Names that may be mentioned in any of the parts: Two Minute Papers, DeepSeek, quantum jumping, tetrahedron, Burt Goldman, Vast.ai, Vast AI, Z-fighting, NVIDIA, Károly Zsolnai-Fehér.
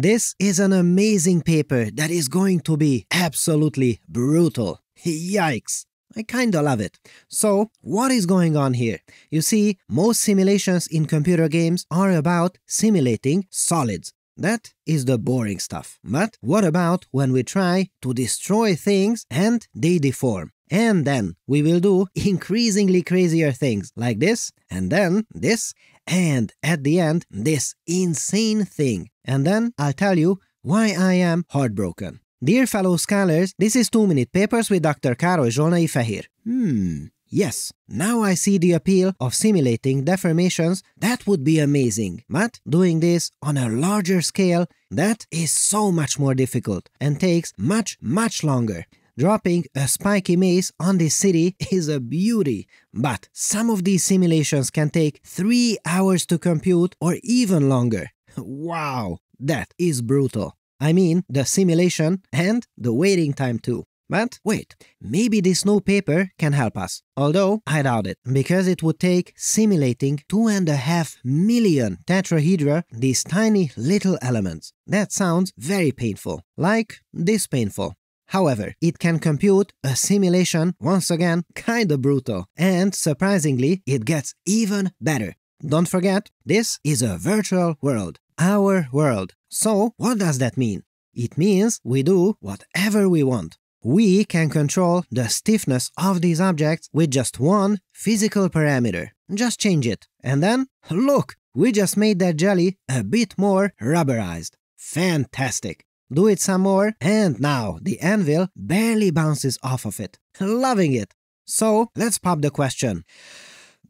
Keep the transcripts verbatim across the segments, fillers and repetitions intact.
This is an amazing paper that is going to be absolutely brutal. Yikes! I kinda love it. So, what is going on here? You see, most simulations in computer games are about simulating solids. That is the boring stuff. But what about when we try to destroy things and they deform? And then we will do increasingly crazier things like this, and then this, and at the end this insane thing. And then I'll tell you why I am heartbroken. Dear fellow scholars, this is Two Minute Papers with Doctor Károly Zsolnai-Fehér. Hmm, yes, now I see the appeal of simulating deformations. That would be amazing. But doing this on a larger scale, that is so much more difficult and takes much, much longer. Dropping a spiky maze on this city is a beauty, but some of these simulations can take three hours to compute or even longer. Wow, that is brutal. I mean, the simulation and the waiting time too. But wait, maybe this new paper can help us. Although I doubt it, because it would take simulating two and a half million tetrahedra, these tiny little elements. That sounds very painful, like this painful. However, it can compute a simulation, once again, kinda brutal. And surprisingly, it gets even better. Don't forget, this is a virtual world. Our world. So, what does that mean? It means we do whatever we want. We can control the stiffness of these objects with just one physical parameter. Just change it. And then, look, we just made that jelly a bit more rubberized. Fantastic! Do it some more, and now the anvil barely bounces off of it. Loving it! So, let's pop the question.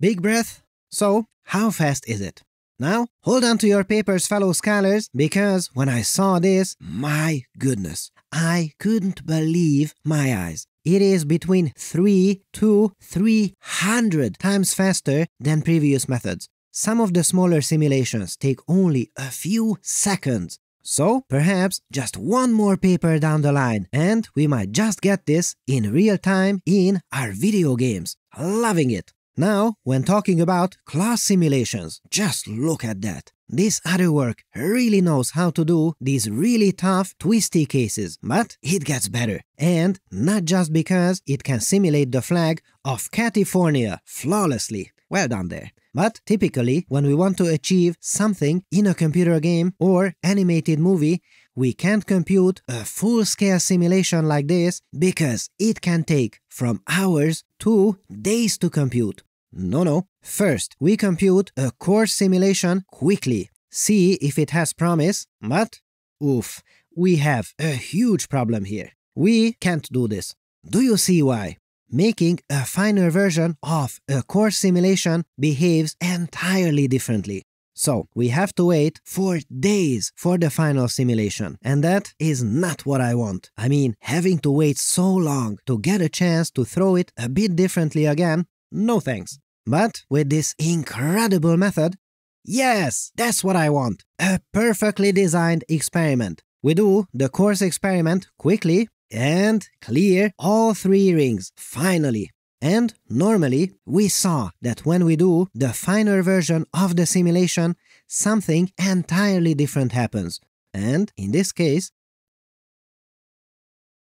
Big breath. So, how fast is it? Now, hold on to your papers, fellow scholars, because when I saw this, my goodness, I couldn't believe my eyes. It is between three to three hundred times faster than previous methods. Some of the smaller simulations take only a few seconds. So, perhaps just one more paper down the line, and we might just get this in real time in our video games. Loving it! Now, when talking about class simulations, just look at that. This other work really knows how to do these really tough, twisty cases, but it gets better. And not just because it can simulate the flag of California flawlessly. Well done there. But typically, when we want to achieve something in a computer game or animated movie, we can't compute a full-scale simulation like this because it can take from hours to days to compute. No, no. First, we compute a coarse simulation quickly. See if it has promise, but oof, we have a huge problem here. We can't do this. Do you see why? Making a finer version of a coarse simulation behaves entirely differently. So, we have to wait for days for the final simulation, and that is not what I want. I mean, having to wait so long to get a chance to throw it a bit differently again, no thanks. But with this incredible method, yes, that's what I want. A perfectly designed experiment. We do the coarse experiment quickly and clear all three rings, finally. And normally, we saw that when we do the finer version of the simulation, something entirely different happens. And in this case,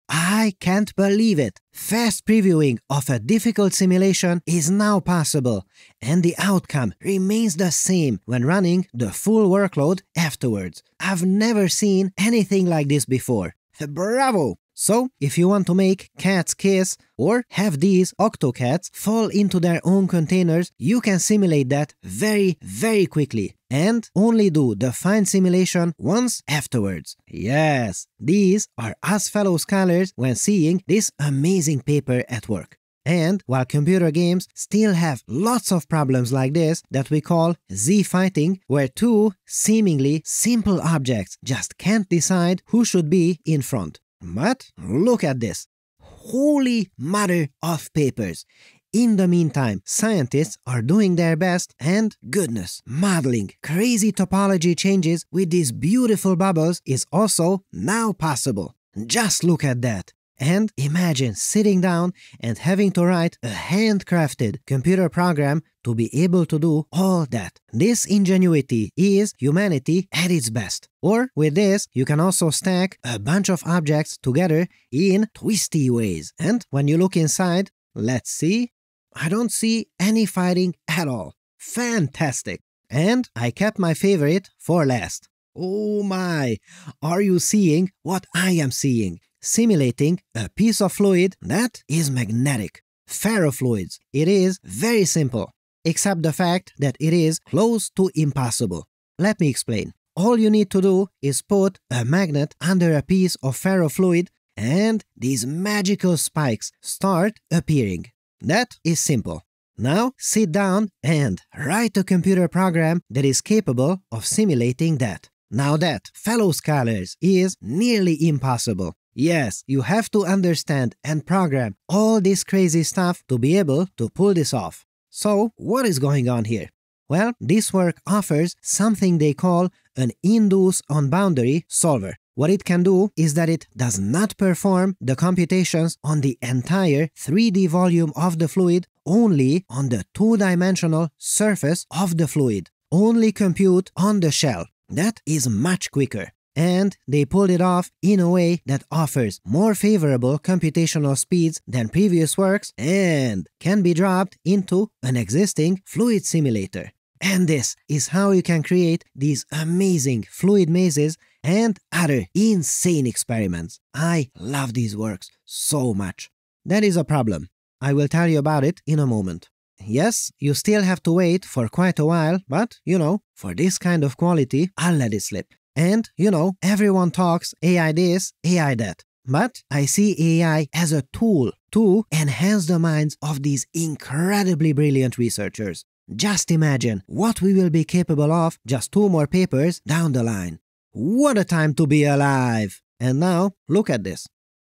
I can't believe it! Fast previewing of a difficult simulation is now possible, and the outcome remains the same when running the full workload afterwards. I've never seen anything like this before. Bravo! So, if you want to make cats kiss or have these octocats fall into their own containers, you can simulate that very, very quickly and only do the fine simulation once afterwards. Yes, these are us fellow scholars when seeing this amazing paper at work. And while computer games still have lots of problems like this that we call Z-fighting, where two seemingly simple objects just can't decide who should be in front. But look at this. Holy mother of papers. In the meantime, scientists are doing their best and, goodness, modeling crazy topology changes with these beautiful bubbles is also now possible. Just look at that. And imagine sitting down and having to write a handcrafted computer program to be able to do all that. This ingenuity is humanity at its best. Or with this, you can also stack a bunch of objects together in twisty ways. And when you look inside, let's see, I don't see any fighting at all. Fantastic! And I kept my favorite for last. Oh my! Are you seeing what I am seeing? Simulating a piece of fluid that is magnetic. Ferrofluids. It is very simple, except the fact that it is close to impossible. Let me explain. All you need to do is put a magnet under a piece of ferrofluid and these magical spikes start appearing. That is simple. Now sit down and write a computer program that is capable of simulating that. Now that, fellow scholars, is nearly impossible. Yes, you have to understand and program all this crazy stuff to be able to pull this off. So, what is going on here? Well, this work offers something they call an induce on boundary solver. What it can do is that it does not perform the computations on the entire three D volume of the fluid, only on the two-dimensional surface of the fluid. Only compute on the shell. That is much quicker. And they pulled it off in a way that offers more favorable computational speeds than previous works and can be dropped into an existing fluid simulator. And this is how you can create these amazing fluid mazes and other insane experiments. I love these works so much. That is a problem. I will tell you about it in a moment. Yes, you still have to wait for quite a while, but, you know, for this kind of quality, I'll let it slip. And, you know, everyone talks A I this, A I that. But I see A I as a tool to enhance the minds of these incredibly brilliant researchers. Just imagine what we will be capable of just two more papers down the line. What a time to be alive! And now, look at this.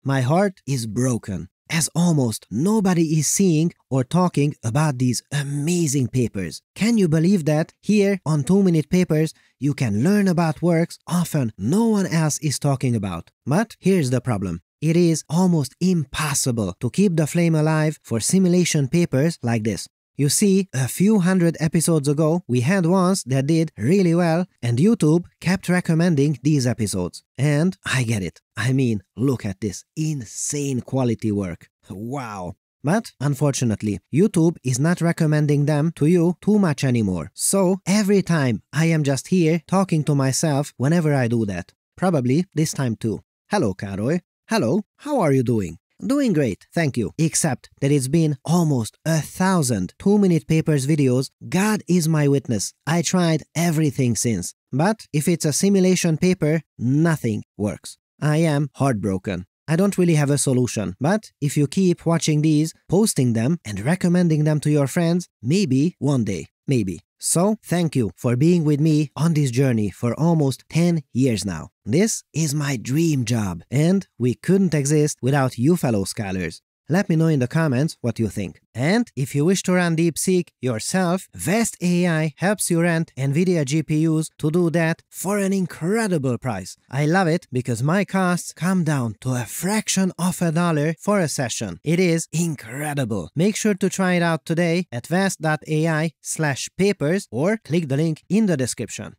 My heart is broken, as almost nobody is seeing or talking about these amazing papers. Can you believe that here on Two Minute Papers you can learn about works often no one else is talking about? But here's the problem. It is almost impossible to keep the flame alive for simulation papers like this. You see, a few hundred episodes ago we had ones that did really well and YouTube kept recommending these episodes. And I get it. I mean, look at this insane quality work. Wow! But unfortunately, YouTube is not recommending them to you too much anymore. So every time I am just here talking to myself whenever I do that. Probably this time too. Hello, Károly. Hello, how are you doing? Doing great, thank you. Except that it's been almost a thousand two-minute papers videos. God is my witness. I tried everything since. But if it's a simulation paper, nothing works. I am heartbroken. I don't really have a solution. But if you keep watching these, posting them, and recommending them to your friends, maybe one day. Maybe. So, thank you for being with me on this journey for almost ten years now. This is my dream job, and we couldn't exist without you fellow scholars. Let me know in the comments what you think. And if you wish to run DeepSeek yourself, Vast A I helps you rent NVIDIA G P Us to do that for an incredible price. I love it because my costs come down to a fraction of a dollar for a session. It is incredible. Make sure to try it out today at vast dot A I slash papers or click the link in the description.